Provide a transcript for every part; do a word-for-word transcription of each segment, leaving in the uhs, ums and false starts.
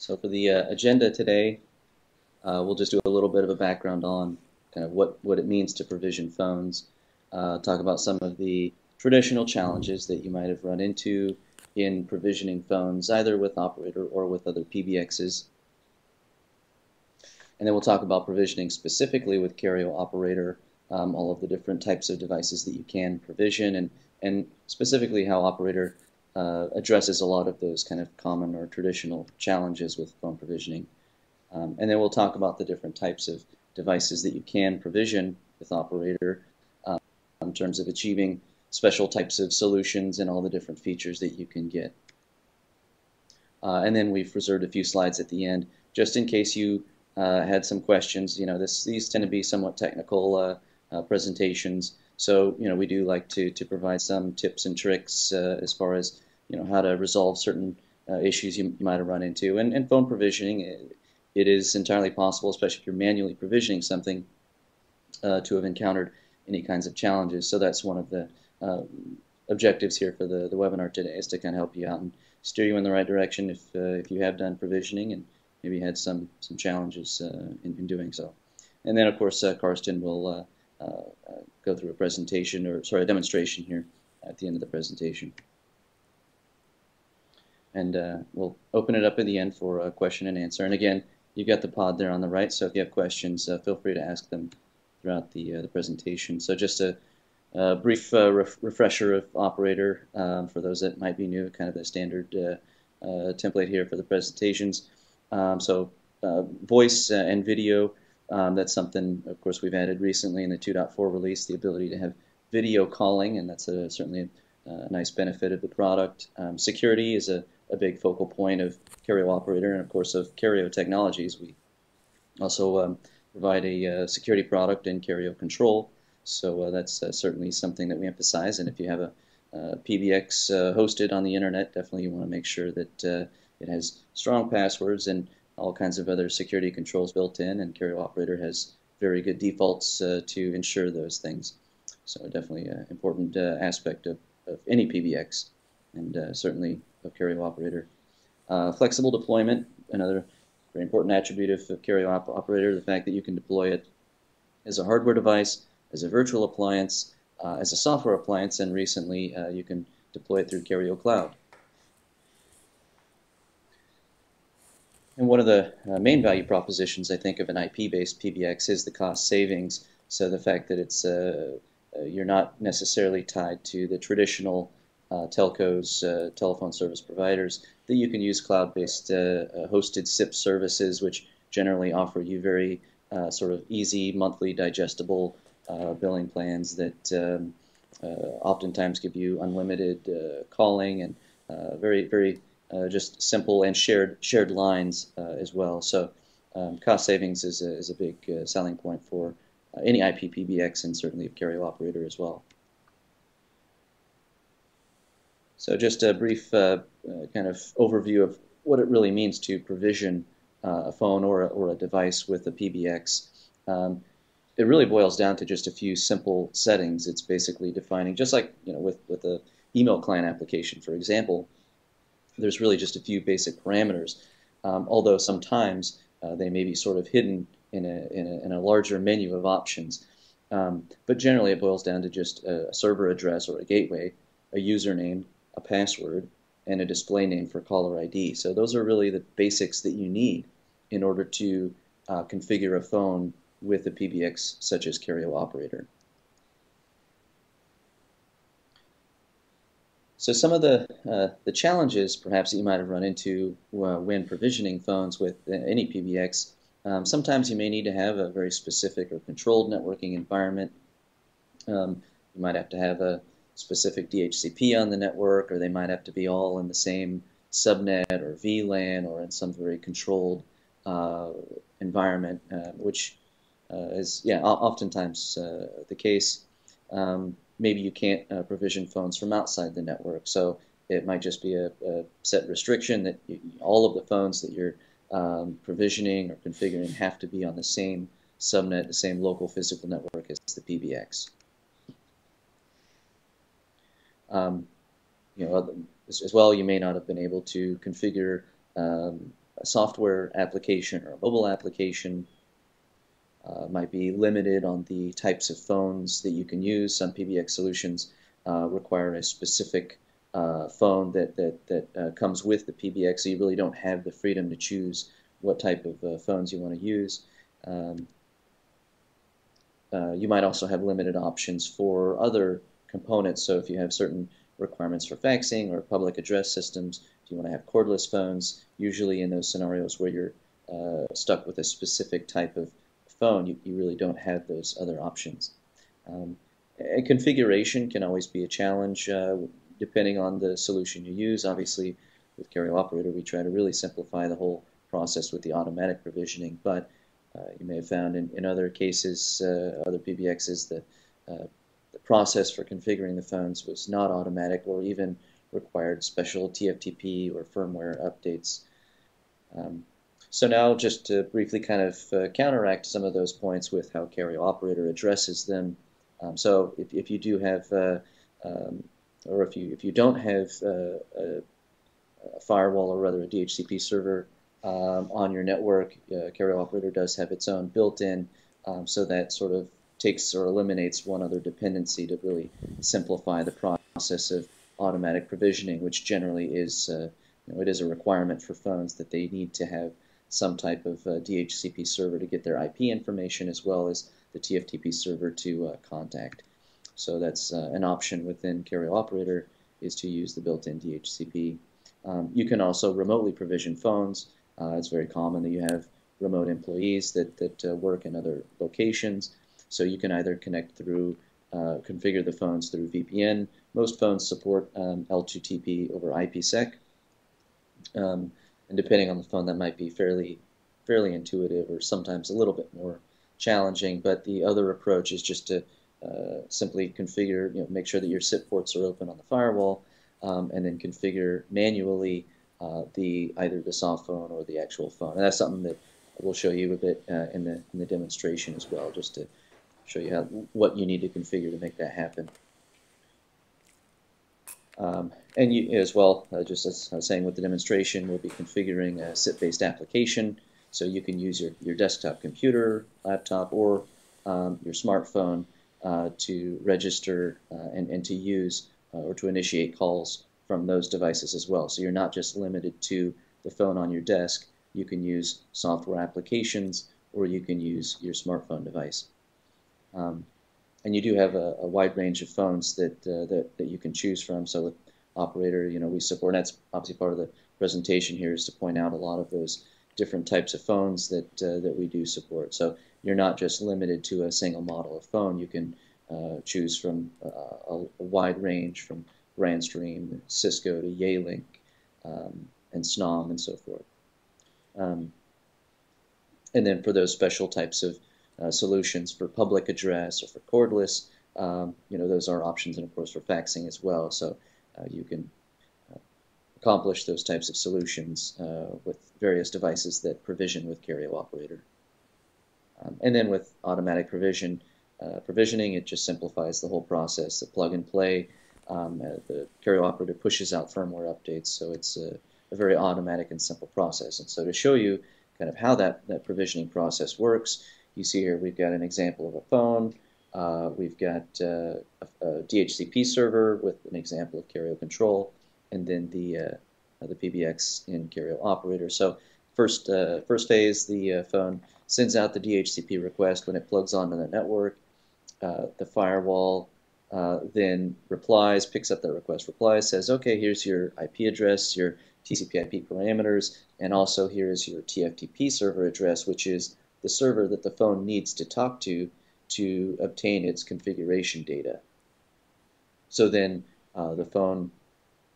So for the uh, agenda today, uh, we'll just do a little bit of a background on kind of what, what it means to provision phones, uh, talk about some of the traditional challenges that you might have run into in provisioning phones, either with operator or with other P B Xs. And then we'll talk about provisioning specifically with Kerio Operator, um, all of the different types of devices that you can provision, and, and specifically how Operator uh, addresses a lot of those kind of common or traditional challenges with phone provisioning. Um, and then we'll talk about the different types of devices that you can provision with Operator um, in terms of achieving special types of solutions and all the different features that you can get. Uh, and then we've reserved a few slides at the end just in case you Uh, had some questions. You know, this, these tend to be somewhat technical uh, uh, presentations, so you know we do like to to provide some tips and tricks uh, as far as you know how to resolve certain uh, issues you might have run into. And, and phone provisioning, it, it is entirely possible, especially if you're manually provisioning something, uh, to have encountered any kinds of challenges. So that's one of the uh, objectives here for the the webinar today, is to kind of help you out and steer you in the right direction if uh, if you have done provisioning and maybe had some some challenges uh, in, in doing so. And then of course uh, Carsten will uh, uh, go through a presentation, or sorry, a demonstration here at the end of the presentation. And uh, we'll open it up at the end for a question and answer. And again, you've got the pod there on the right, so if you have questions, uh, feel free to ask them throughout the, uh, the presentation. So just a, a brief uh, ref refresher of Operator um, for those that might be new, kind of the standard uh, uh, template here for the presentations. Um, so uh, voice and video, um, that's something, of course, we've added recently in the two point four release, the ability to have video calling, and that's a, certainly a, a nice benefit of the product. Um, security is a, a big focal point of Kerio Operator and, of course, of Kerio Technologies. We also um, provide a uh, security product in Kerio Control, so uh, that's uh, certainly something that we emphasize. And if you have a, a P B X uh, hosted on the Internet, definitely you want to make sure that uh, it has strong passwords and all kinds of other security controls built in, and Kerio Operator has very good defaults uh, to ensure those things. So definitely an important uh, aspect of, of any P B X, and uh, certainly of Kerio Operator. Uh, flexible deployment, another very important attribute of, of Kerio Op Operator, the fact that you can deploy it as a hardware device, as a virtual appliance, uh, as a software appliance, and recently uh, you can deploy it through Kerio Cloud. And one of the uh, main value propositions, I think, of an I P-based P B X is the cost savings. So the fact that it's uh, you're not necessarily tied to the traditional uh, telcos, uh, telephone service providers, that you can use cloud-based uh, hosted S I P services, which generally offer you very uh, sort of easy, monthly, digestible uh, billing plans that um, uh, oftentimes give you unlimited uh, calling and uh, very, very Uh, just simple and shared shared lines uh, as well. So um, cost savings is a, is a big uh, selling point for uh, any I P P B X, and certainly of Kerio Operator as well. So just a brief uh, uh, kind of overview of what it really means to provision uh, a phone or a, or a device with a P B X. Um, it really boils down to just a few simple settings. It's basically defining, just like you know with with a email client application, for example. There's really just a few basic parameters, um, although sometimes uh, they may be sort of hidden in a, in a, in a larger menu of options. Um, but generally it boils down to just a server address or a gateway, a username, a password, and a display name for caller I D. So those are really the basics that you need in order to uh, configure a phone with a P B X such as Kerio Operator. So some of the, uh, the challenges perhaps that you might have run into uh, when provisioning phones with any P B X, um, sometimes you may need to have a very specific or controlled networking environment. Um, you might have to have a specific D H C P on the network, or they might have to be all in the same subnet or V LAN or in some very controlled uh, environment, uh, which uh, is yeah, oftentimes uh, the case. Um, Maybe you can't uh, provision phones from outside the network, so it might just be a, a set restriction that you, all of the phones that you're um, provisioning or configuring have to be on the same subnet, the same local physical network as the P B X. Um, you know, as well, you may not have been able to configure um, a software application or a mobile application. Uh, might be limited on the types of phones that you can use. Some P B X solutions uh, require a specific uh, phone that, that, that uh, comes with the P B X, so you really don't have the freedom to choose what type of uh, phones you want to use. Um, uh, you might also have limited options for other components, so if you have certain requirements for faxing or public address systems, if you want to have cordless phones, usually in those scenarios where you're uh, stuck with a specific type of phone, you, you really don't have those other options. Um, and configuration can always be a challenge uh, depending on the solution you use. Obviously, with Kerio Operator, we try to really simplify the whole process with the automatic provisioning, but uh, you may have found in, in other cases, uh, other P B Xs, the, uh, the process for configuring the phones was not automatic or even required special T F T P or firmware updates. Um, So now, just to briefly kind of uh, counteract some of those points with how Kerio Operator addresses them. Um, so if, if you do have, uh, um, or if you if you don't have uh, a, a firewall or rather a D H C P server um, on your network, uh, Kerio Operator does have its own built-in, um, so that sort of takes or eliminates one other dependency to really simplify the process of automatic provisioning, which generally is uh, you know, it is a requirement for phones that they need to have some type of uh, D H C P server to get their I P information, as well as the T F T P server to uh, contact. So that's uh, an option within Kerio Operator, is to use the built-in D H C P. Um, you can also remotely provision phones. Uh, it's very common that you have remote employees that, that uh, work in other locations. So you can either connect through, uh, configure the phones through V P N. Most phones support um, L two T P over IPsec. Um, And depending on the phone, that might be fairly fairly intuitive or sometimes a little bit more challenging. But the other approach is just to uh, simply configure, you know, make sure that your S I P ports are open on the firewall, um, and then configure manually uh, the either the soft phone or the actual phone. And that's something that we'll show you a bit uh, in the in the demonstration as well, just to show you how what you need to configure to make that happen. Um, and you, as well, uh, just as I was saying with the demonstration, we'll be configuring a S I P-based application, so you can use your, your desktop computer, laptop, or um, your smartphone uh, to register uh, and, and to use uh, or to initiate calls from those devices as well. So you're not just limited to the phone on your desk. You can use software applications, or you can use your smartphone device. Um, And you do have a, a wide range of phones that, uh, that that you can choose from. So with Operator, you know, we support, and that's obviously part of the presentation here, is to point out a lot of those different types of phones that uh, that we do support. So you're not just limited to a single model of phone. You can uh, choose from uh, a, a wide range, from Grandstream, Cisco to Yealink, um, and SNOM and so forth. Um, and then for those special types of Uh, solutions for public address or for cordless, um, you know, those are options, and of course for faxing as well. So uh, you can uh, accomplish those types of solutions uh, with various devices that provision with Kerio Operator. Um, and then with automatic provision, uh, provisioning, it just simplifies the whole process. The plug and play, um, uh, the Kerio Operator pushes out firmware updates, so it's a, a very automatic and simple process. And so to show you kind of how that, that provisioning process works, you see here we've got an example of a phone, uh, we've got uh, a, a D H C P server with an example of Kerio Control, and then the, uh, the P B X in Kerio Operator. So first, uh, first phase, the uh, phone sends out the D H C P request when it plugs onto the network. Uh, the firewall uh, then replies, picks up that request, replies, says, okay, here's your I P address, your T C P I P parameters, and also here is your T F T P server address, which is the server that the phone needs to talk to to obtain its configuration data. So then uh, the phone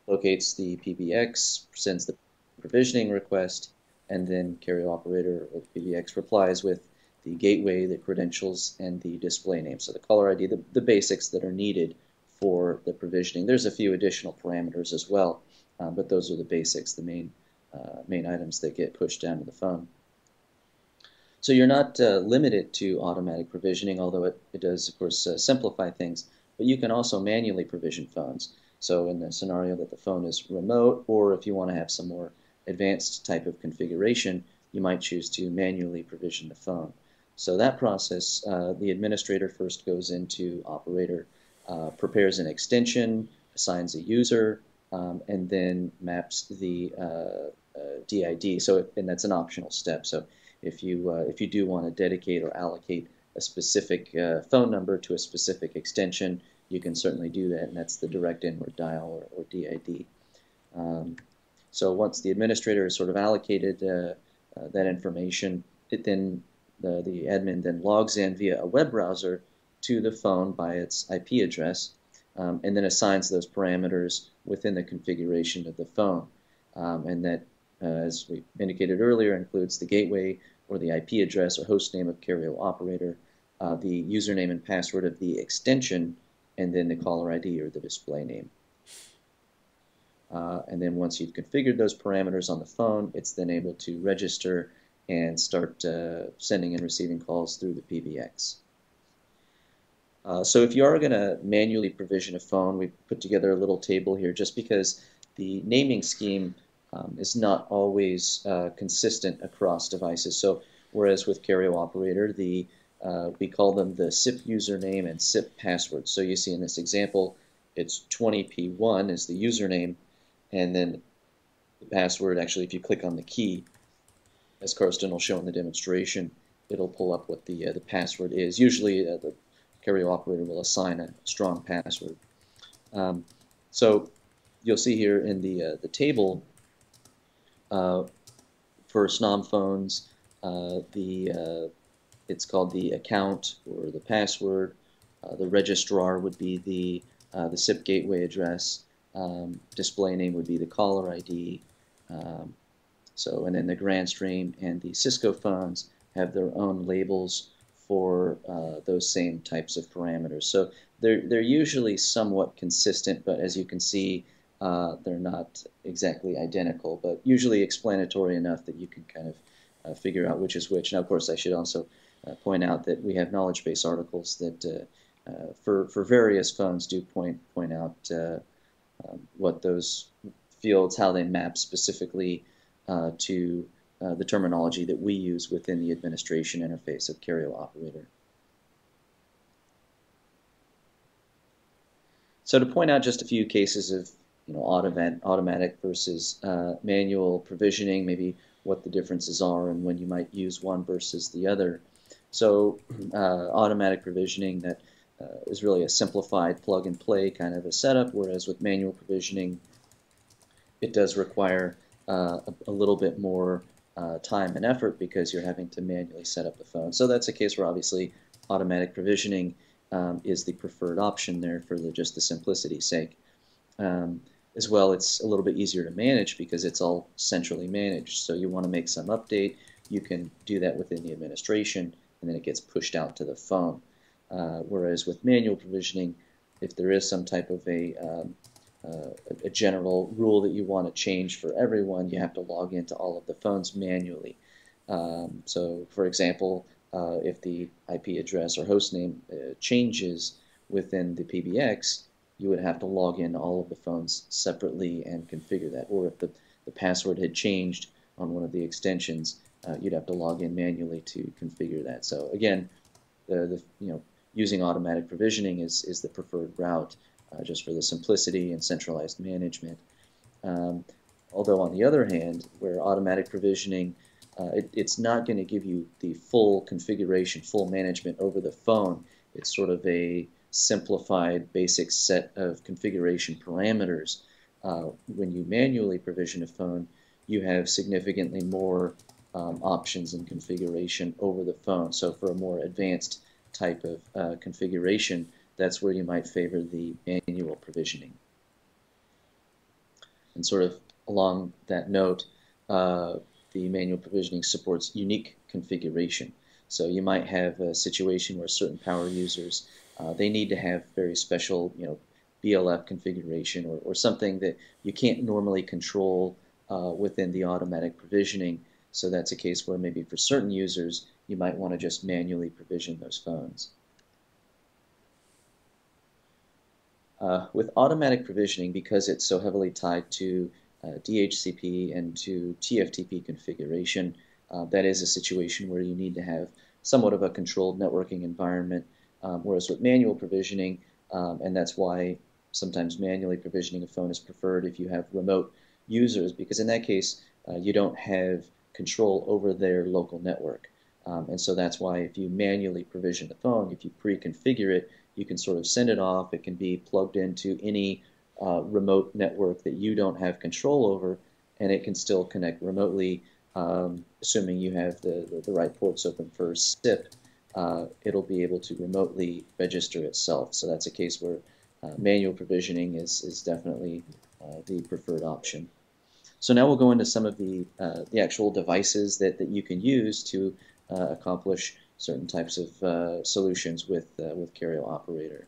locates the P B X, sends the provisioning request, and then Kerio Operator or P B X replies with the gateway, the credentials, and the display name. So the caller I D, the, the basics that are needed for the provisioning. There's a few additional parameters as well, uh, but those are the basics, the main, uh, main items that get pushed down to the phone. So you're not uh, limited to automatic provisioning, although it, it does, of course, uh, simplify things, but you can also manually provision phones. So in the scenario that the phone is remote, or if you want to have some more advanced type of configuration, you might choose to manually provision the phone. So that process, uh, the administrator first goes into operator, uh, prepares an extension, assigns a user, um, and then maps the uh, uh, D I D. So, and that's an optional step. So if you, uh, if you do want to dedicate or allocate a specific uh, phone number to a specific extension, you can certainly do that, and that's the direct inward dial, or, or D I D. Um, so once the administrator has sort of allocated uh, uh, that information, it then the, the admin then logs in via a web browser to the phone by its I P address, um, and then assigns those parameters within the configuration of the phone. Um, and that, uh, as we indicated earlier, includes the gateway or the I P address or host name of Kerio Operator, uh, the username and password of the extension, and then the caller I D or the display name. Uh, and then once you've configured those parameters on the phone, it's then able to register and start uh, sending and receiving calls through the P B X. Uh, so if you are going to manually provision a phone, we've put together a little table here just because the naming scheme um, is not always uh, consistent across devices. So whereas with Kerio Operator, the Uh, we call them the S I P username and S I P password. So you see in this example, it's twenty P one is the username, and then the password, actually, if you click on the key, as Carsten will show in the demonstration, it'll pull up what the, uh, the password is. Usually uh, the Kerio Operator will assign a strong password. Um, so you'll see here in the, uh, the table, uh, for S N O M phones, uh, the uh, it's called the account or the password. Uh, the registrar would be the uh, the S I P gateway address. Um, display name would be the caller I D. Um, so, and then the Grandstream and the Cisco phones have their own labels for uh, those same types of parameters. So they're they're usually somewhat consistent, but as you can see, uh, they're not exactly identical, but usually explanatory enough that you can kind of uh, figure out which is which. Now, of course, I should also Uh, point out that we have knowledge base articles that uh, uh, for, for various phones do point, point out uh, um, what those fields, how they map specifically uh, to uh, the terminology that we use within the administration interface of Kerio Operator. So to point out just a few cases of you know, automat automatic versus uh, manual provisioning, maybe what the differences are and when you might use one versus the other. So uh, automatic provisioning, that uh, is really a simplified plug-and-play kind of a setup, whereas with manual provisioning, it does require uh, a, a little bit more uh, time and effort because you're having to manually set up the phone. So that's a case where obviously automatic provisioning um, is the preferred option there for the, just the simplicity's sake. Um, as well, it's a little bit easier to manage because it's all centrally managed. So you want to make some update, you can do that within the administration, and then it gets pushed out to the phone. Uh, whereas with manual provisioning, if there is some type of a, um, uh, a general rule that you want to change for everyone, you have to log into all of the phones manually. Um, so for example, uh, if the I P address or host name uh, changes within the P B X, you would have to log in all of the phones separately and configure that. Or if the, the password had changed on one of the extensions, Uh, you'd have to log in manually to configure that. So again, the, the you know using automatic provisioning is is the preferred route, uh, just for the simplicity and centralized management. Um, although on the other hand, where automatic provisioning, uh, it, it's not going to give you the full configuration, full management over the phone. It's sort of a simplified, basic set of configuration parameters. Uh, when you manually provision a phone, you have significantly more Um, options and configuration over the phone. So for a more advanced type of uh, configuration, that's where you might favor the manual provisioning. And sort of along that note, uh, the manual provisioning supports unique configuration. So you might have a situation where certain power users, uh, they need to have very special, you know, B L F configuration or, or something that you can't normally control uh, within the automatic provisioning. So that's a case where maybe for certain users, you might want to just manually provision those phones. Uh, with automatic provisioning, because it's so heavily tied to uh, D H C P and to T F T P configuration. Uh, that is a situation where you need to have somewhat of a controlled networking environment, um, whereas with manual provisioning, um, and that's why sometimes manually provisioning a phone is preferred if you have remote users, because in that case, uh, you don't have control over their local network. Um, and so that's why if you manually provision the phone, if you pre-configure it, you can sort of send it off. It can be plugged into any uh, remote network that you don't have control over, and it can still connect remotely, um, assuming you have the, the, the right ports open for S I P. Uh, it'll be able to remotely register itself. So that's a case where uh, manual provisioning is, is definitely uh, the preferred option. So now we'll go into some of the, uh, the actual devices that, that you can use to Uh, accomplish certain types of uh, solutions with uh, with Kerio Operator.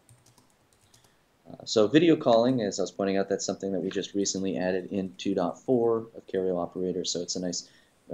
Uh, so video calling, as I was pointing out, that's something that we just recently added in two point four of Kerio Operator, so it's a nice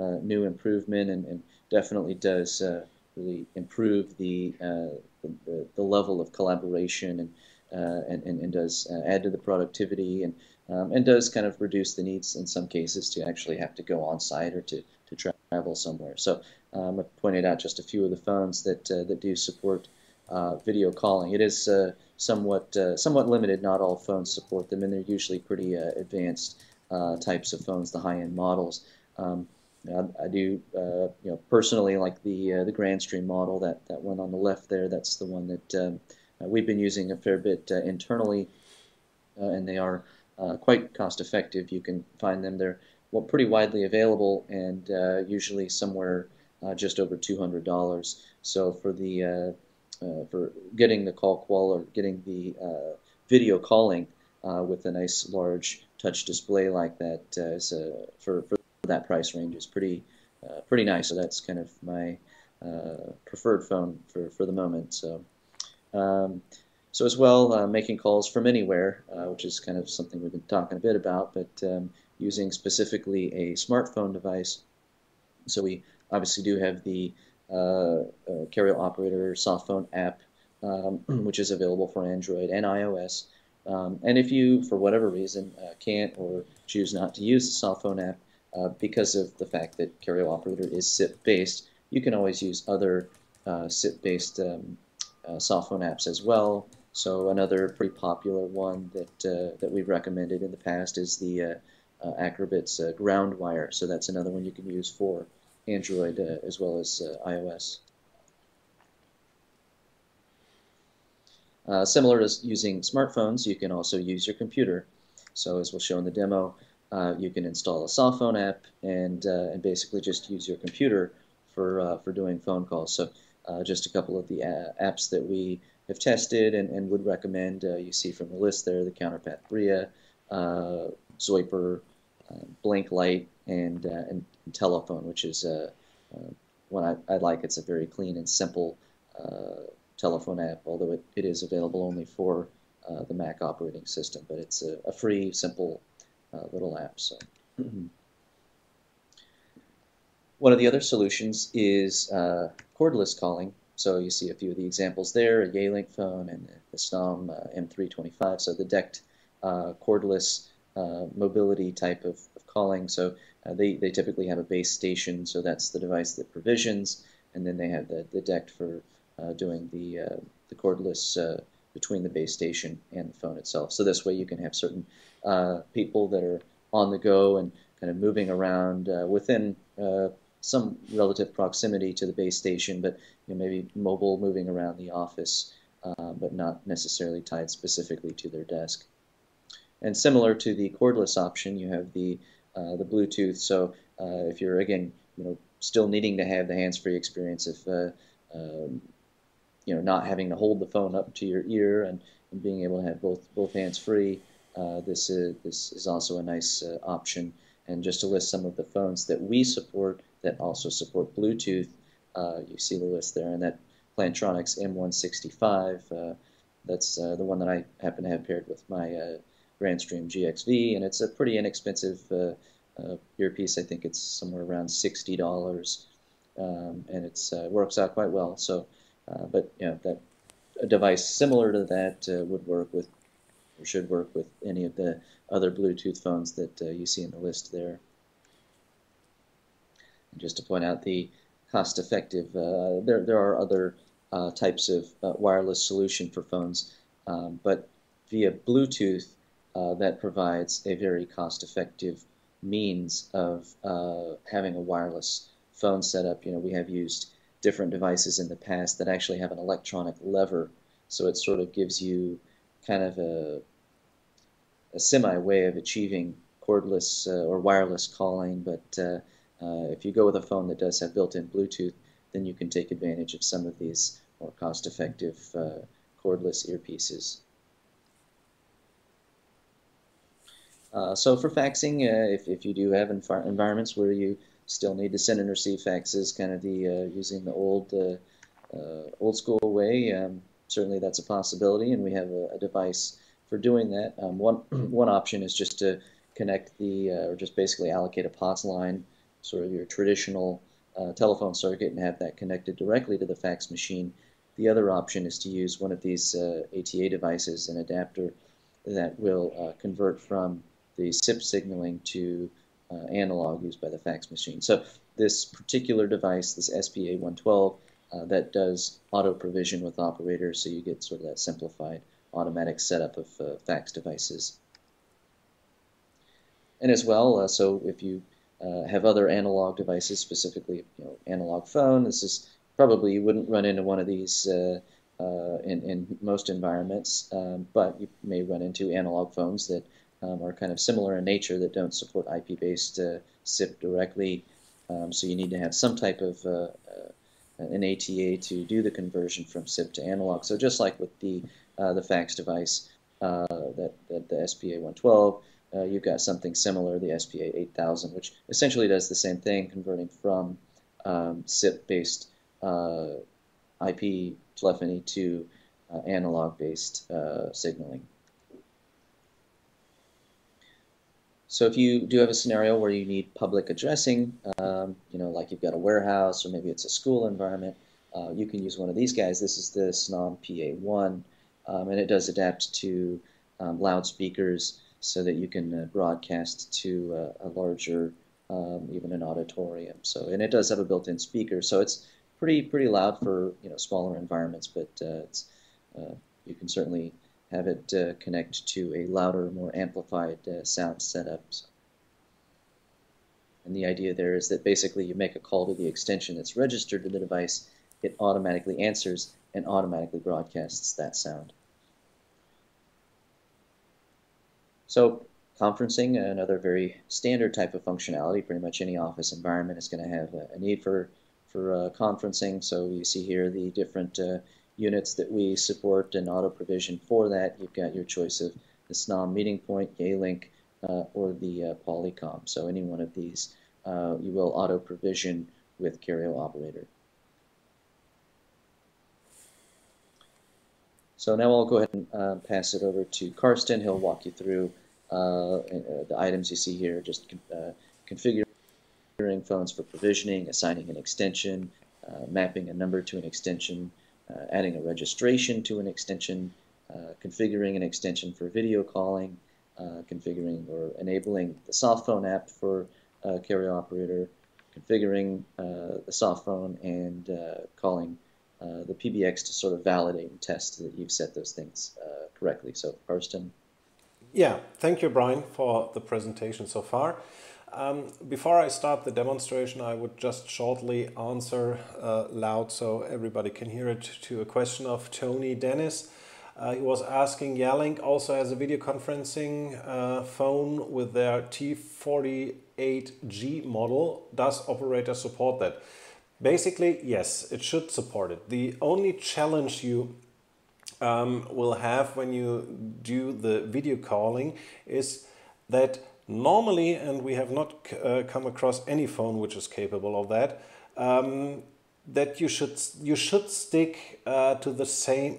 uh, new improvement, and, and definitely does uh, really improve the, uh, the the level of collaboration, and uh, and, and, and does uh, add to the productivity, and um, and does kind of reduce the needs in some cases to actually have to go on site or to to try travel somewhere. So um, I pointed out just a few of the phones that uh, that do support uh, video calling. It is uh, somewhat uh, somewhat limited. Not all phones support them, and they're usually pretty uh, advanced uh, types of phones, the high-end models. Um, I, I do uh, you know personally like the uh, the Grandstream model, that that one on the left there. That's the one that um, we've been using a fair bit uh, internally, uh, and they are uh, quite cost-effective. You can find them there. Well, pretty widely available, and uh, usually somewhere uh, just over two hundred dollars. So for the uh, uh, for getting the call qual or getting the uh, video calling uh, with a nice large touch display like that, uh, is, uh, for for that price range is pretty uh, pretty nice. So that's kind of my uh, preferred phone for for the moment. So. Um, So as well, uh, making calls from anywhere, uh, which is kind of something we've been talking a bit about, but um, using specifically a smartphone device. So we obviously do have the uh, uh, Kerio Operator softphone app, um, which is available for Android and iOS. Um, and if you, for whatever reason, uh, can't or choose not to use the softphone app uh, because of the fact that Kerio Operator is S I P-based, you can always use other uh, S I P-based um, uh, softphone apps as well. So another pretty popular one that uh, that we've recommended in the past is the uh, uh, Acrobits uh, GroundWire. So that's another one you can use for Android uh, as well as uh, iOS. Uh, similar to using smartphones, you can also use your computer. So as we'll show in the demo, uh, you can install a softphone app and uh, and basically just use your computer for uh, for doing phone calls. So uh, just a couple of the uh, apps that we have tested and, and would recommend. Uh, you see from the list there the CounterPath Bria, uh, Zoiper, uh, BlinkLight, and, uh, and Telephone, which is uh, uh, one I, I like. It's a very clean and simple uh, telephone app, although it, it is available only for uh, the Mac operating system, but it's a, a free, simple uh, little app. So. One of the other solutions is uh, cordless calling. So you see a few of the examples there, a Yealink phone and the SNOM uh, M three twenty-five, so the decked uh, cordless uh, mobility type of, of calling. So uh, they, they typically have a base station, so that's the device that provisions, and then they have the, the decked for uh, doing the, uh, the cordless uh, between the base station and the phone itself. So this way you can have certain uh, people that are on the go and kind of moving around uh, within uh, some relative proximity to the base station, but you know, maybe mobile, moving around the office, uh, but not necessarily tied specifically to their desk. And similar to the cordless option, you have the uh, the Bluetooth. So uh, if you're again, you know, still needing to have the hands-free experience of uh, um, you know, not having to hold the phone up to your ear and, and being able to have both both hands free, uh, this is this is also a nice uh, option. And just to list some of the phones that we support that also support Bluetooth, uh, you see the list there, and that Plantronics M one sixty-five, uh, that's uh, the one that I happen to have paired with my uh, Grandstream G X V, and it's a pretty inexpensive uh, uh, earpiece. I think it's somewhere around sixty dollars, um, and it uh, works out quite well. So, uh, but you know, that a device similar to that uh, would work with or should work with any of the other Bluetooth phones that uh, you see in the list there. And just to point out the cost-effective, uh, there, there are other uh, types of uh, wireless solution for phones, um, but via Bluetooth uh, that provides a very cost-effective means of uh, having a wireless phone setup. You know, we have used different devices in the past that actually have an electronic lever, so it sort of gives you kind of a, a semi way of achieving cordless uh, or wireless calling, but uh, uh, if you go with a phone that does have built-in Bluetooth, then you can take advantage of some of these more cost-effective uh, cordless earpieces. Uh, so for faxing, uh, if, if you do have env environments where you still need to send and receive faxes, kind of the uh, using the old uh, uh, old school way, um, certainly that's a possibility, and we have a, a device for doing that. Um, one one option is just to connect the uh, or just basically allocate a P O T S line, sort of your traditional uh, telephone circuit, and have that connected directly to the fax machine. The other option is to use one of these uh, A T A devices, an adapter that will uh, convert from the S I P signaling to uh, analog used by the fax machine. So this particular device, this S P A one twelve, uh, that does auto-provision with operators, so you get sort of that simplified automatic setup of uh, fax devices. And as well, uh, so if you uh, have other analog devices, specifically you know, analog phone, this is probably you wouldn't run into one of these uh, uh, in, in most environments, um, but you may run into analog phones that Um, are kind of similar in nature that don't support I P-based uh, S I P directly, um, so you need to have some type of uh, uh, an A T A to do the conversion from S I P to analog. So just like with the uh, the fax device, uh, that, that the S P A one twelve, uh, you've got something similar, the S P A eight thousand, which essentially does the same thing, converting from um, S I P-based uh, I P telephony to uh, analog-based uh, signaling. So if you do have a scenario where you need public addressing, um, you know, like you've got a warehouse or maybe it's a school environment, uh, you can use one of these guys. This is the S N O M P A one, um, and it does adapt to um, loudspeakers so that you can uh, broadcast to uh, a larger, um, even an auditorium. So, and it does have a built-in speaker, so it's pretty pretty loud for you know smaller environments, but uh, it's, uh, you can certainly have it uh, connect to a louder, more amplified uh, sound setup. So, and the idea there is that basically you make a call to the extension that's registered to the device, it automatically answers and automatically broadcasts that sound. So conferencing, another very standard type of functionality. Pretty much any office environment is going to have a, a need for, for uh, conferencing. So you see here the different uh, units that we support and auto-provision for that. You've got your choice of the S N O M meeting point, Yealink, uh, or the uh, Polycom. So any one of these uh, you will auto-provision with Kerio Operator. So now I'll go ahead and uh, pass it over to Carsten. He'll walk you through uh, the items you see here, just uh, configuring phones for provisioning, assigning an extension, uh, mapping a number to an extension, Uh, adding a registration to an extension, uh, configuring an extension for video calling, uh, configuring or enabling the soft phone app for uh, Kerio Operator, configuring uh, the soft phone, and uh, calling uh, the P B X to sort of validate and test that you've set those things uh, correctly. So, Carsten. Yeah, thank you, Brian, for the presentation so far. Um, before I start the demonstration, I would just shortly answer uh, loud so everybody can hear it to a question of Tony Dennis. Uh, he was asking, Yealink also has a video conferencing uh, phone with their T forty-eight G model. Does Operator support that? Basically, yes, it should support it. The only challenge you um, will have when you do the video calling is that normally, and we have not uh, come across any phone which is capable of that, um, that you should you should stick uh, to the same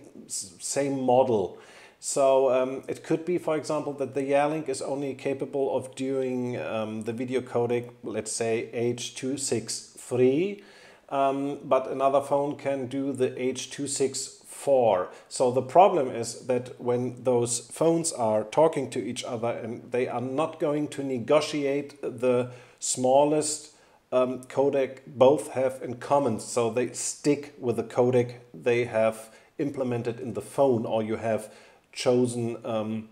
same model. So um, it could be, for example, that the Yealink is only capable of doing um, the video codec, let's say H two sixty-three, um, but another phone can do the H two sixty-four. four. So the problem is that when those phones are talking to each other, and they are not going to negotiate the smallest um, codec both have in common. So they stick with the codec they have implemented in the phone, or you have chosen um,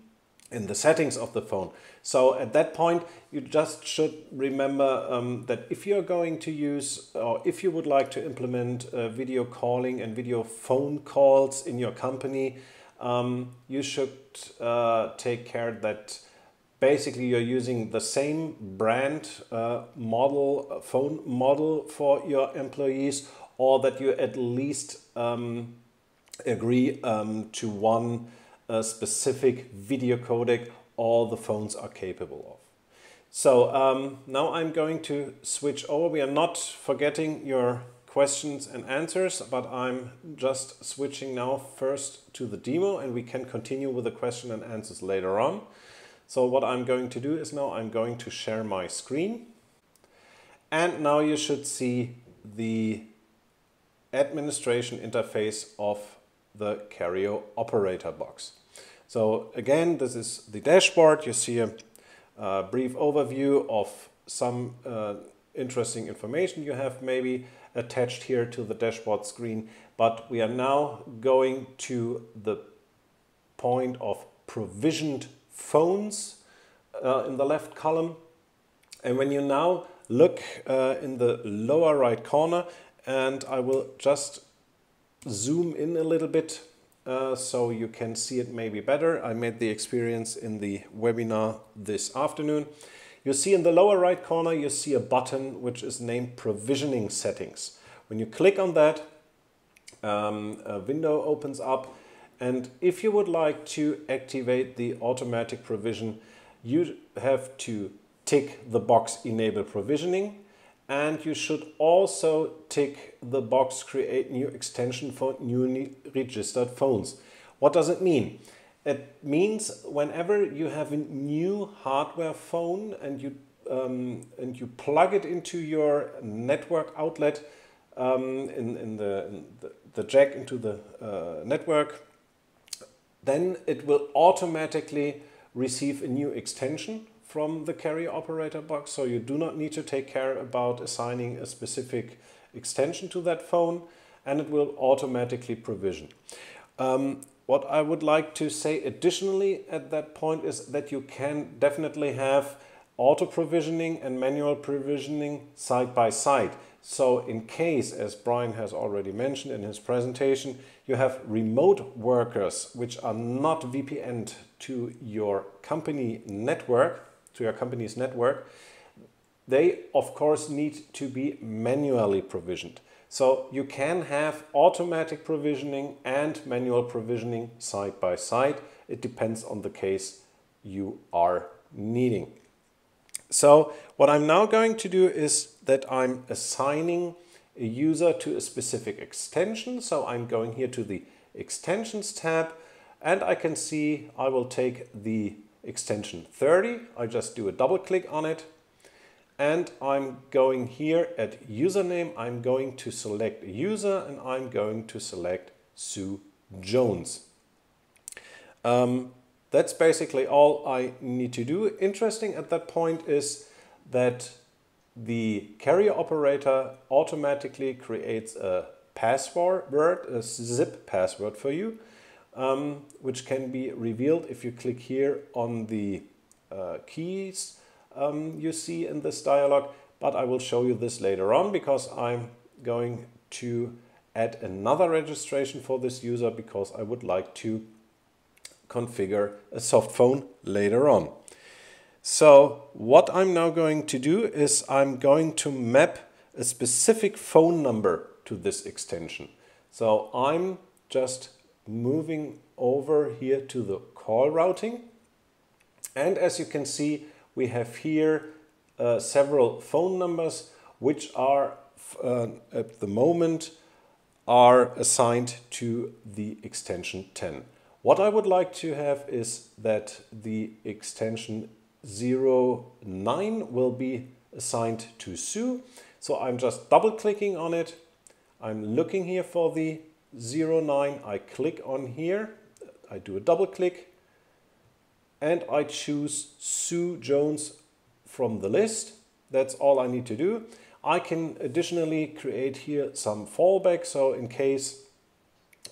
in the settings of the phone. So at that point, you just should remember um, that if you're going to use, or if you would like to implement uh, video calling and video phone calls in your company, um, you should uh, take care that basically you're using the same brand uh, model, phone model for your employees, or that you at least um, agree um, to one a specific video codec all the phones are capable of. So um, now I'm going to switch over. We are not forgetting your questions and answers, but I'm just switching now first to the demo, and we can continue with the question and answers later on. So what I'm going to do is now I'm going to share my screen, and now you should see the administration interface of the Kerio Operator box. So again, this is the dashboard. You see a, a brief overview of some uh, interesting information you have maybe attached here to the dashboard screen. But we are now going to the point of provisioned phones uh, in the left column. And when you now look uh, in the lower right corner, and I will just zoom in a little bit uh, so you can see it maybe better. I made the experience in the webinar this afternoon. You see in the lower right corner, you see a button which is named Provisioning Settings. When you click on that, um, a window opens up, and if you would like to activate the automatic provision, you have to tick the box Enable Provisioning. And you should also tick the box Create New Extension for Newly Registered Phones. What does it mean? It means whenever you have a new hardware phone and you, um, and you plug it into your network outlet, um, in, in, the, in the, the jack into the uh, network, then it will automatically receive a new extension from the Kerio Operator box, so you do not need to take care about assigning a specific extension to that phone, and it will automatically provision. Um, what I would like to say additionally at that point is that you can definitely have auto provisioning and manual provisioning side by side. So in case, as Brian has already mentioned in his presentation, you have remote workers which are not V P N'd to your company network, to your company's network, they of course need to be manually provisioned. So you can have automatic provisioning and manual provisioning side by side. It depends on the case you are needing. So what I'm now going to do is that I'm assigning a user to a specific extension. So I'm going here to the Extensions tab, and I can see I will take the extension thirty. I just do a double click on it, and I'm going here at username. I'm going to select a user, and I'm going to select Sue Jones. Um, that's basically all I need to do. Interesting at that point is that the Kerio Operator automatically creates a password, a zip password for you, Um, which can be revealed if you click here on the uh, keys um, you see in this dialog, but I will show you this later on because I'm going to add another registration for this user because I would like to configure a soft phone later on. So what I'm now going to do is I'm going to map a specific phone number to this extension. So I'm just moving over here to the call routing, and as you can see, we have here uh, several phone numbers which are uh, at the moment are assigned to the extension ten. What I would like to have is that the extension zero nine will be assigned to Sue. So I'm just double clicking on it. I'm looking here for the zero nine, I click on here, I do a double click, and I choose Sue Jones from the list. That's all I need to do. I can additionally create here some fallback, so in case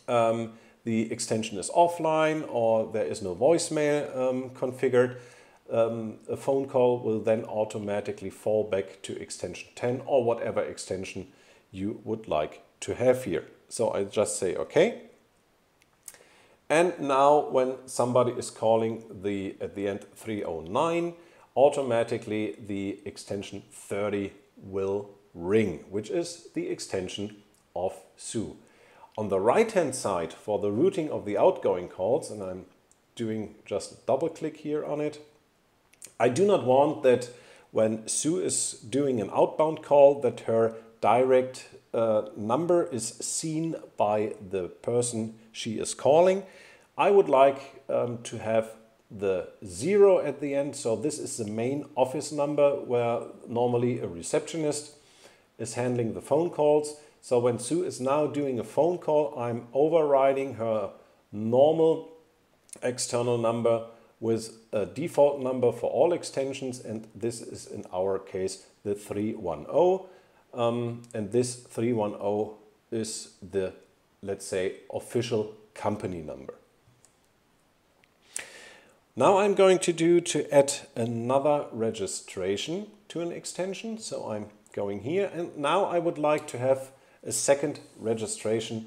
um, the extension is offline or there is no voicemail um, configured, um, a phone call will then automatically fall back to extension ten or whatever extension you would like to have here. So I just say okay. And now when somebody is calling the at the end three oh nine, automatically the extension thirty will ring, which is the extension of Sue. On the right hand side for the routing of the outgoing calls, and I'm doing just a double click here on it, I do not want that when Sue is doing an outbound call that her direct Uh, number is seen by the person she is calling. I would like um, to have the zero at the end, so this is the main office number where normally a receptionist is handling the phone calls. So when Sue is now doing a phone call, I'm overriding her normal external number with a default number for all extensions, and this is in our case the three one zero. Um, and this three one zero is the, let's say, official company number. Now I'm going to do to add another registration to an extension. So I'm going here, and now I would like to have a second registration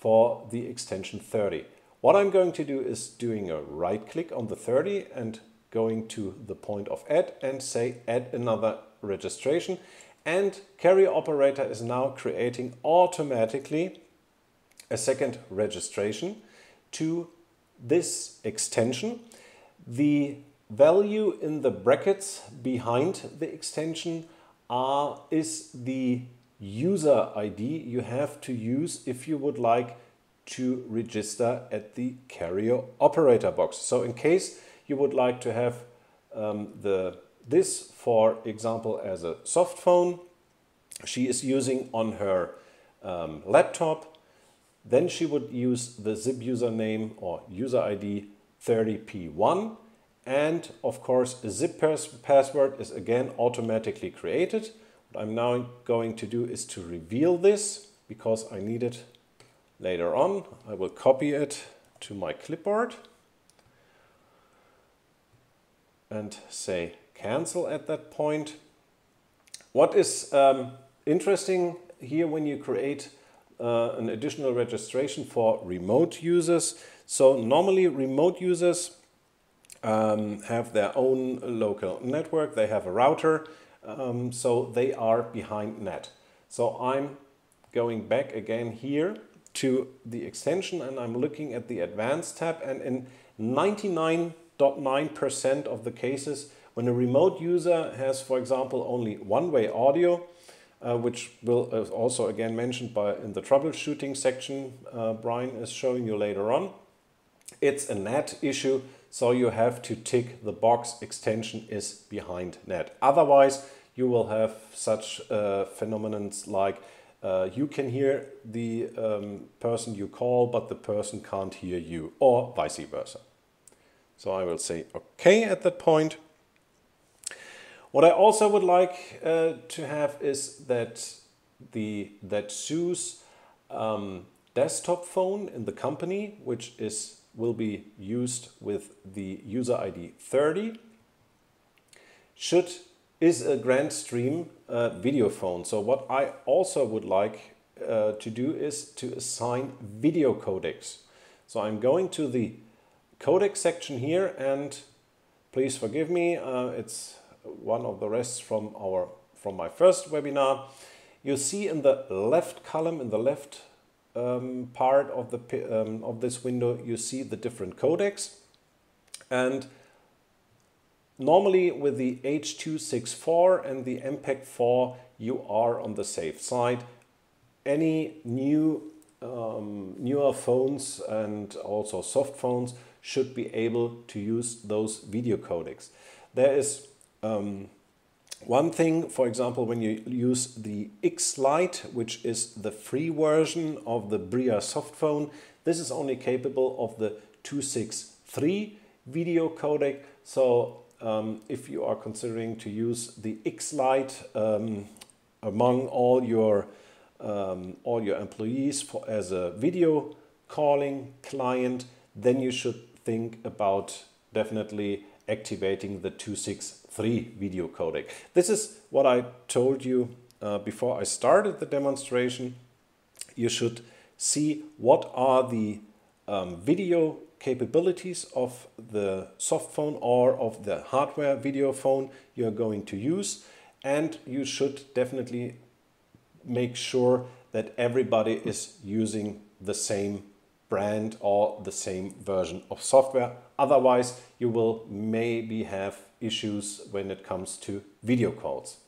for the extension thirty. What I'm going to do is doing a right click on the thirty and going to the point of add and say add another registration. And Kerio Operator is now creating automatically a second registration to this extension. The value in the brackets behind the extension are, is the user I D you have to use if you would like to register at the Kerio Operator box. So in case you would like to have um, the this, for example, as a soft phone she is using on her um, laptop, then she would use the zip username or user I D thirty P one, and of course a zip pass password is again automatically created. What I'm now going to do is to reveal this because I need it later on. I will copy it to my clipboard and say cancel at that point. What is um, interesting here when you create uh, an additional registration for remote users, so normally remote users um, have their own local network, they have a router, um, so they are behind net. So I'm going back again here to the extension and I'm looking at the advanced tab, and in ninety-nine point nine percent of the cases, when a remote user has, for example, only one-way audio, uh, which will uh, also again mentioned by in the troubleshooting section, uh, Brian is showing you later on, it's a net issue, so you have to tick the box extension is behind net. Otherwise, you will have such uh, phenomena like uh, you can hear the um, person you call, but the person can't hear you, or vice versa. So I will say okay at that point. What I also would like uh, to have is that the that Sue's um, desktop phone in the company, which is will be used with the user I D thirty, should is a Grandstream uh, video phone. So what I also would like uh, to do is to assign video codecs. So I'm going to the codec section here, and please forgive me, uh, it's one of the rests from our from my first webinar. You see in the left column, in the left um, part of the um, of this window, you see the different codecs, and normally with the H two sixty-four and the M P E G four you are on the safe side. Any new um, newer phones and also soft phones should be able to use those video codecs. There is Um, One thing, for example, when you use the X Lite, which is the free version of the Bria soft phone, this is only capable of the two six three video codec. So um, if you are considering to use the X Lite um, among all your um, all your employees for, as a video calling client, then you should think about definitely activating the two six three video codec. This is what I told you uh, before I started the demonstration. You should see what are the um, video capabilities of the soft phone or of the hardware video phone you're going to use, and you should definitely make sure that everybody is using the same brand or the same version of software. Otherwise, you will maybe have issues when it comes to video calls.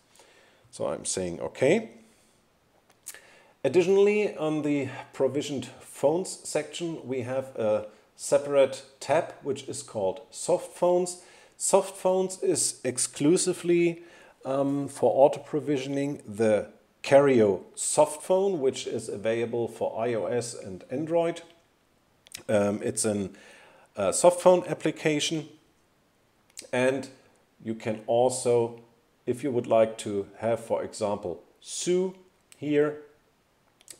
So I'm saying okay. Additionally, on the provisioned phones section, we have a separate tab which is called soft phones. Soft phones is exclusively um, for auto provisioning the Kerio soft phone, which is available for iOS and Android. Um, it's an uh, soft phone application, and you can also, if you would like to have, for example, Sue here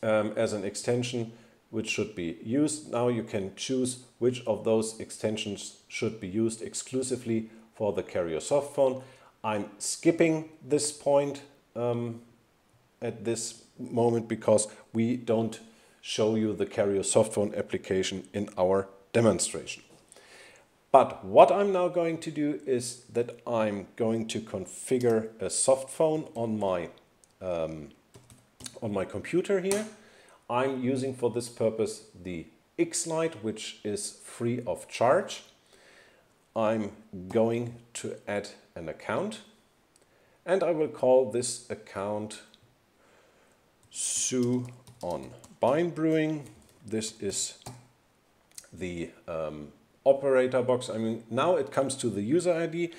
um, as an extension which should be used. Now you can choose which of those extensions should be used exclusively for the Kerio soft phone. I'm skipping this point um, at this moment because we don't show you the Kerio soft phone application in our demonstration. But what I'm now going to do is that I'm going to configure a soft phone on my um, on my computer here. I'm using for this purpose the X Lite, which is free of charge. I'm going to add an account, and I will call this account Sue on Bein Brewing. This is the um, operator box. I mean, now it comes to the user I D,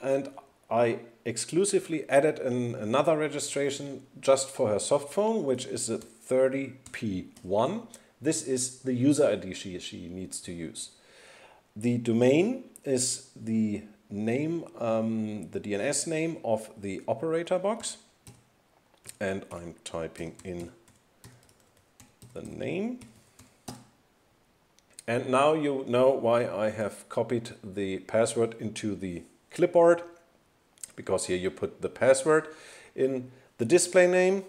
and I exclusively added an, another registration just for her soft phone, which is a thirty P one. This is the user I D she, she needs to use. The domain is the name, um, the D N S name of the operator box, and I'm typing in the name. And now you know why I have copied the password into the clipboard, because here you put the password in. The display name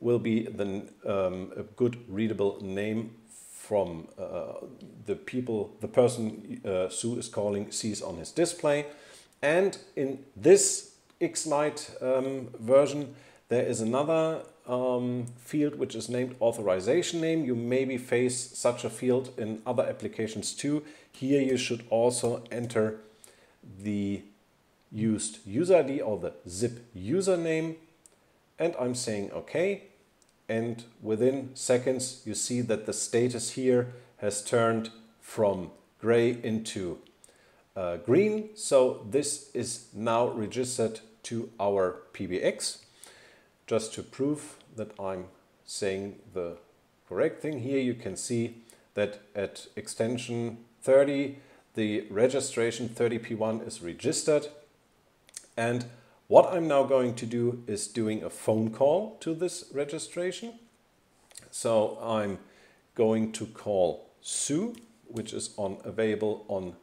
will be the um, a good readable name from uh, the people the person uh, Sue is calling sees on his display. And in this X Lite um, version, there is another Um, field which is named authorization name. You maybe face such a field in other applications too. Here you should also enter the used user I D or the S I P username, and I'm saying okay, and within seconds you see that the status here has turned from gray into uh, green. So this is now registered to our P B X. Just to prove that I'm saying the correct thing here, you can see that at extension thirty, the registration thirty P one is registered. And what I'm now going to do is doing a phone call to this registration. So I'm going to call Sue, which is on available on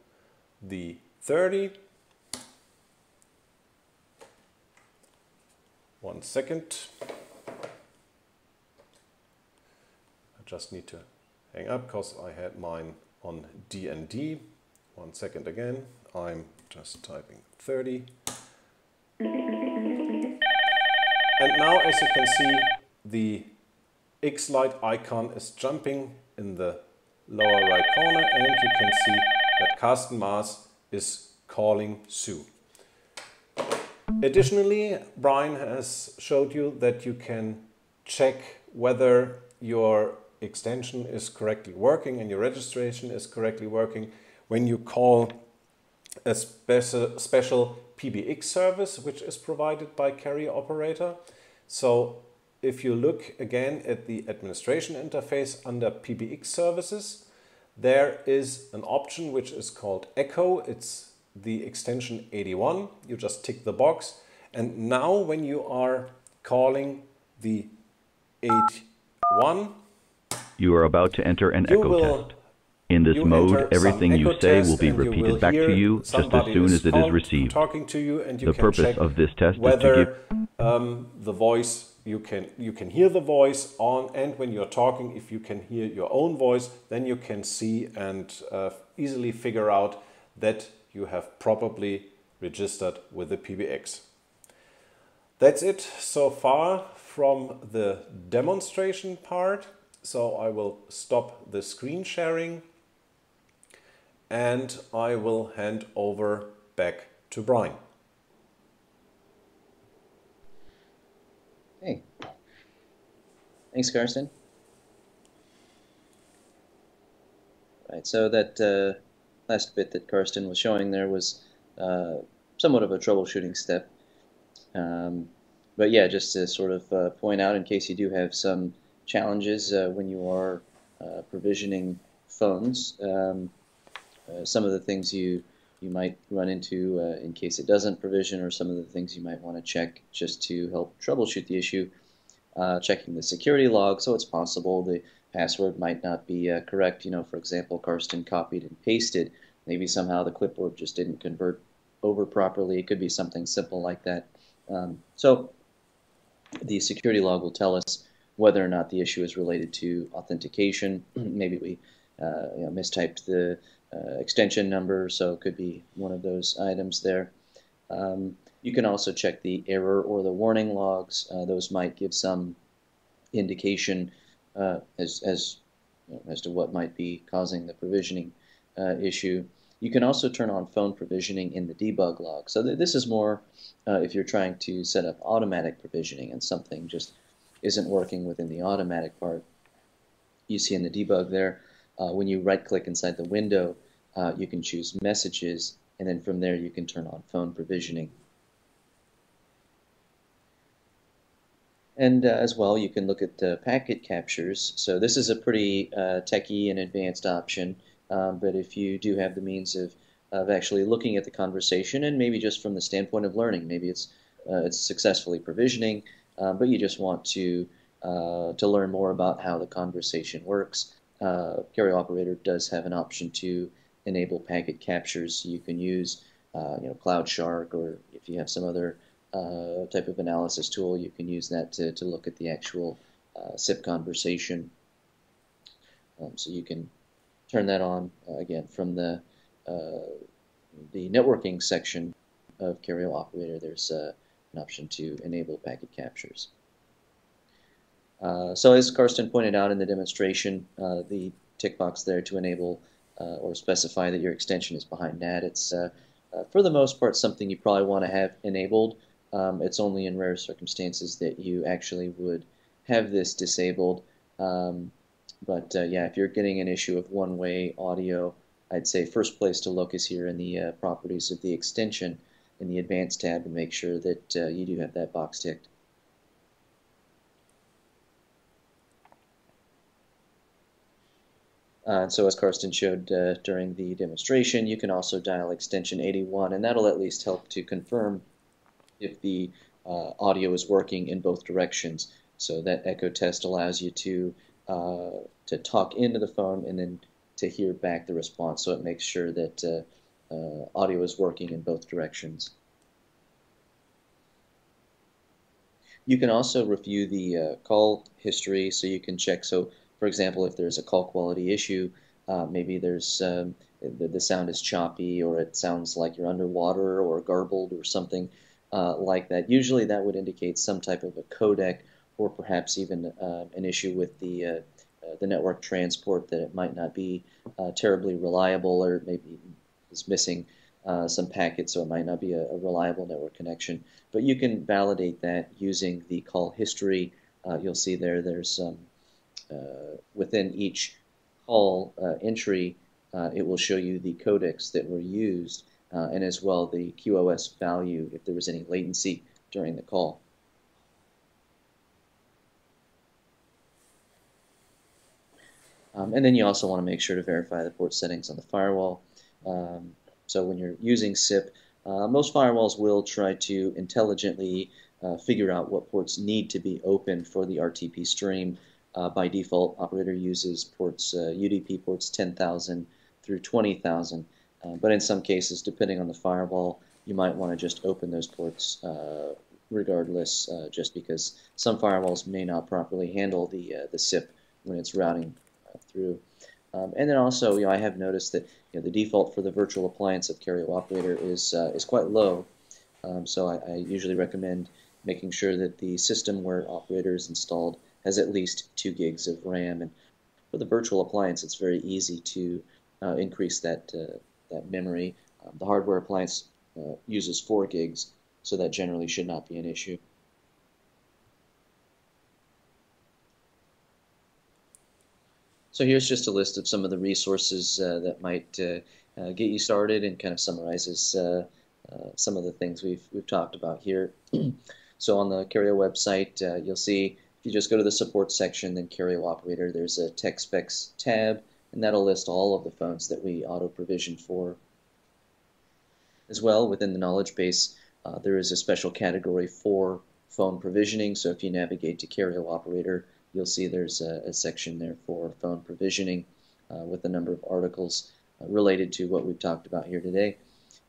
the thirty. One second. I just need to hang up because I had mine on D N D. One second again. I'm just typing thirty. And now, as you can see, the X Lite icon is jumping in the lower right corner, and you can see that Carsten Maas is calling Sue. Additionally, Brian has showed you that you can check whether your extension is correctly working and your registration is correctly working when you call a speci- special P B X service, which is provided by Kerio Operator. So if you look again at the administration interface under P B X services, there is an option which is called Echo. It's the extension eighty-one. You just tick the box. And now when you are calling the eighty-one, you are about to enter an echo test. In this mode, everything you say will be repeated back to you just as soon as it is received. The purpose of this test is to give um, the voice. You can you can hear the voice on, and when you're talking, if you can hear your own voice, then you can see and uh, easily figure out that you have probably registered with the P B X. That's it so far from the demonstration part. So I will stop the screen sharing and I will hand over back to Brian. Hey, thanks, Carsten. Right, so that uh, last bit that Carsten was showing there was uh, somewhat of a troubleshooting step. Um, but yeah, just to sort of uh, point out, in case you do have some challenges uh, when you are uh, provisioning phones, um, uh, some of the things you you might run into uh, in case it doesn't provision, or some of the things you might want to check just to help troubleshoot the issue. Uh, checking the security log, so it's possible the password might not be uh, correct. You know, for example, Carsten copied and pasted. Maybe somehow the clipboard just didn't convert over properly. It could be something simple like that. Um, so the security log will tell us whether or not the issue is related to authentication. Maybe we uh, you know, mistyped the Uh, extension number, so it could be one of those items there. Um, you can also check the error or the warning logs. Uh, those might give some indication uh, as, as, you know, as to what might be causing the provisioning uh, issue. You can also turn on phone provisioning in the debug log. So th this is more uh, if you're trying to set up automatic provisioning and something just isn't working within the automatic part. You see in the debug there, Uh, when you right-click inside the window, uh, you can choose Messages, and then from there you can turn on Phone Provisioning. And uh, as well, you can look at the packet captures. So this is a pretty uh, techie and advanced option, um, but if you do have the means of, of actually looking at the conversation, and maybe just from the standpoint of learning, maybe it's, uh, it's successfully provisioning, uh, but you just want to, uh, to learn more about how the conversation works. Uh, Kerio Operator does have an option to enable packet captures. You can use, uh, you know, Cloud Shark, or if you have some other uh, type of analysis tool, you can use that to, to look at the actual uh, S I P conversation. Um, so you can turn that on uh, again from the uh, the networking section of Kerio Operator. There's uh, an option to enable packet captures. Uh, so as Carsten pointed out in the demonstration, uh, the tick box there to enable uh, or specify that your extension is behind N A T, it's uh, uh, for the most part something you probably want to have enabled. Um, it's only in rare circumstances that you actually would have this disabled. Um, but uh, yeah, if you're getting an issue of one-way audio, I'd say first place to look is here in the uh, properties of the extension in the Advanced tab, and make sure that uh, you do have that box ticked. Uh, and so as Carsten showed uh, during the demonstration, you can also dial extension eighty-one, and that'll at least help to confirm if the uh, audio is working in both directions. So that echo test allows you to, uh, to talk into the phone and then to hear back the response, so it makes sure that uh, uh, audio is working in both directions. You can also review the uh, call history, so you can check. So, for example, if there's a call quality issue, uh, maybe there's um, the, the sound is choppy, or it sounds like you're underwater or garbled or something uh, like that. Usually that would indicate some type of a codec, or perhaps even uh, an issue with the, uh, uh, the network transport, that it might not be uh, terribly reliable, or maybe is missing uh, some packets, so it might not be a, a reliable network connection. But you can validate that using the call history. Uh, you'll see there there's um, Uh, within each call uh, entry, uh, it will show you the codecs that were used, uh, uh, and as well the Q O S value if there was any latency during the call. Um, and then you also want to make sure to verify the port settings on the firewall. Um, so when you're using S I P, uh, most firewalls will try to intelligently uh, figure out what ports need to be open for the R T P stream. Uh, by default, operator uses ports uh, U D P ports ten thousand through twenty thousand. Uh, but in some cases, depending on the firewall, you might want to just open those ports uh, regardless, uh, just because some firewalls may not properly handle the, uh, the S I P when it's routing through. Um, and then also, you know, I have noticed that you know, the default for the virtual appliance of Kerio Operator is uh, is quite low. Um, so I, I usually recommend making sure that the system where Operator is installed has at least two gigs of RAM. And for the virtual appliance, it's very easy to uh, increase that uh, that memory. Um, the hardware appliance uh, uses four gigs, so that generally should not be an issue. So here's just a list of some of the resources uh, that might uh, uh, get you started, and kind of summarizes uh, uh, some of the things we've we've talked about here. So on the Kerio website, uh, you'll see if you just go to the support section, then Kerio Operator, there's a tech specs tab, and that'll list all of the phones that we auto provision for. As well, within the knowledge base, uh, there is a special category for phone provisioning. So if you navigate to Kerio Operator, you'll see there's a, a section there for phone provisioning uh, with a number of articles uh, related to what we've talked about here today.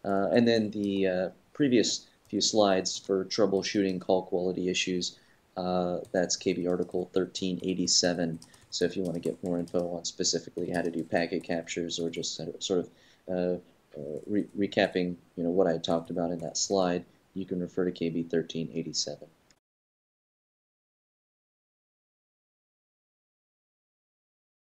Uh, and then the uh, previous few slides for troubleshooting call quality issues, uh, that's K B article thirteen eighty-seven. So if you want to get more info on specifically how to do packet captures, or just sort of uh, uh, re recapping you know, what I talked about in that slide, you can refer to K B thirteen eighty-seven.